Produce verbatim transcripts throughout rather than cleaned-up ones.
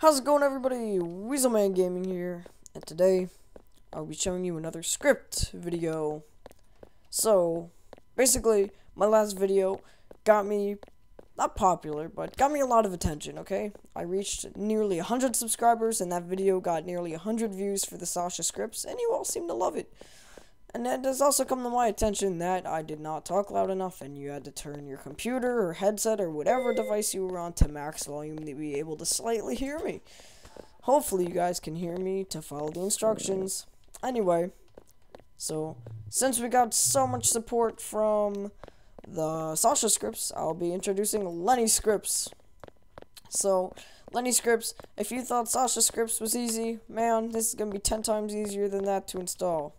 How's it going, everybody? WeaselmanGaming here, and today I'll be showing you another script video. So basically, my last video got me not popular, but got me a lot of attention. Okay, I reached nearly one hundred subscribers, and that video got nearly one hundred views for the Sasha Scripts, and you all seem to love it. And it has also come to my attention that I did not talk loud enough, and you had to turn your computer or headset or whatever device you were on to max volume to be able to slightly hear me. Hopefully you guys can hear me to follow the instructions. Anyway, so since we got so much support from the Sasha Scripts, I'll be introducing Lenny's Scripts. So, Lenny's Scripts, if you thought Sasha Scripts was easy, man, this is going to be ten times easier than that to install.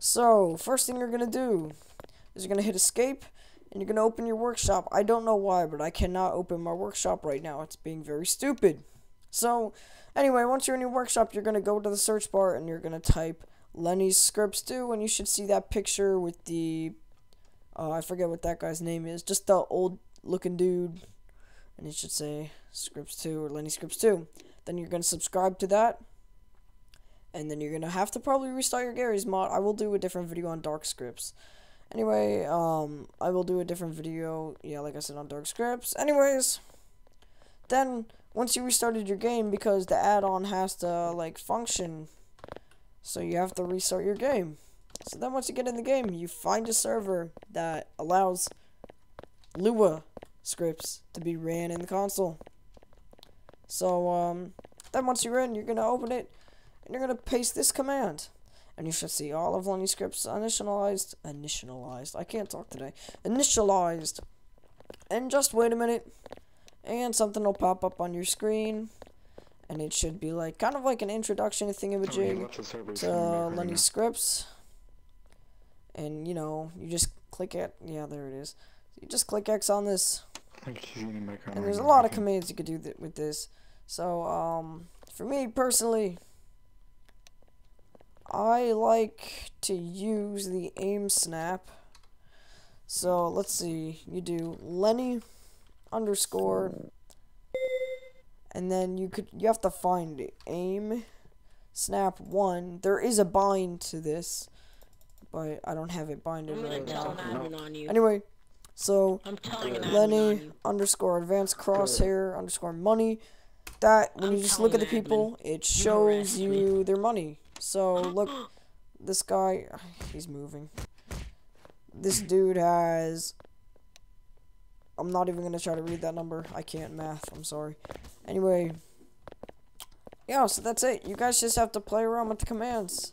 So, first thing you're going to do is you're going to hit escape, and you're going to open your workshop. I don't know why, but I cannot open my workshop right now. It's being very stupid. So, anyway, once you're in your workshop, you're going to go to the search bar, and you're going to type Lenny's Scripts two, and you should see that picture with the, uh, I forget what that guy's name is, just the old-looking dude, and it should say Scripts two or Lenny's Scripts two. Then you're going to subscribe to that. And then you're going to have to probably restart your Garry's Mod. I will do a different video on Dark Scripts. Anyway, um, I will do a different video, yeah, like I said, on Dark Scripts. Anyways, then, once you restarted your game, because the add-on has to, like, function, so you have to restart your game. So then once you get in the game, you find a server that allows Lua scripts to be ran in the console. So, um, then once you're in, you're going to open it. And you're going to paste this command. And you should see all of Lenny's Scripts initialized. Initialized. I can't talk today. Initialized. And just wait a minute. And something will pop up on your screen. And it should be like kind of like an introduction thingamajig to Lenny's Scripts. And you know, you just click it. Yeah, there it is. So you just click X on this. And there's a lot of commands you could do th with this. So, um, for me personally, I like to use the aim snap. So let's see, you do Lenny underscore, and then you could you have to find aim snap one. There is a bind to this, but I don't have it binded right now. Anyway, so Lenny underscore advanced crosshair underscore money. That when you just look at the people, it shows you their money. So, look, this guy, he's moving. This dude has, I'm not even going to try to read that number. I can't math, I'm sorry. Anyway, yeah, so that's it. You guys just have to play around with the commands.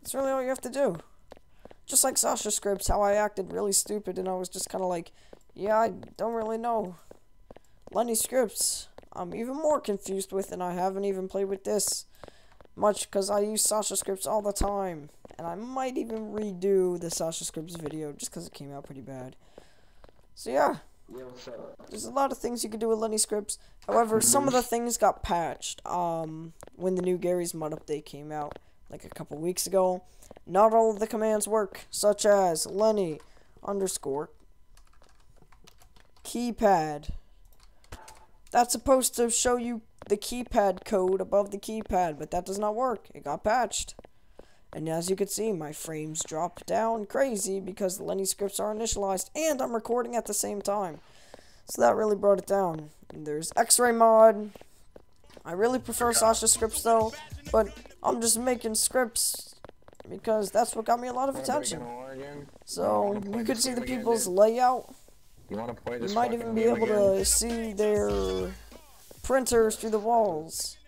That's really all you have to do. Just like Sasha Scripts, how I acted really stupid, and I was just kind of like, yeah, I don't really know. Lenny's Scripts, I'm even more confused with, and I haven't even played with this much, because I use Sasha Scripts all the time, and I might even redo the Sasha Scripts video just because it came out pretty bad. So yeah, there's a lot of things you could do with Lenny's Scripts. However, some of the things got patched um, when the new Garry's Mod update came out like a couple weeks ago. Not all of the commands work, such as Lenny underscore keypad. That's supposed to show you the keypad code above the keypad, but that does not work. It got patched. And as you can see, my frames dropped down crazy because the Lenny's Scripts are initialized, and I'm recording at the same time. So that really brought it down. And there's X-Ray Mod. I really prefer Sasha Scripts though, but I'm just making scripts because that's what got me a lot of attention. So you could see the people's layout. You want to play this? You might even be able again? to see their printers through the walls.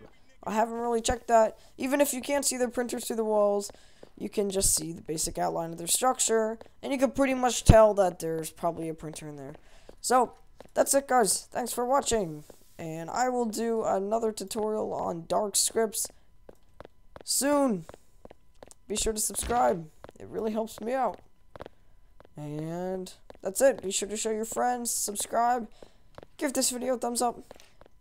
I haven't really checked that. Even if you can't see their printers through the walls, you can just see the basic outline of their structure, and you can pretty much tell that there's probably a printer in there. So, that's it, guys. Thanks for watching, and I will do another tutorial on Dark Scripts soon. Be sure to subscribe. It really helps me out. And that's it. Be sure to show your friends, subscribe, give this video a thumbs up,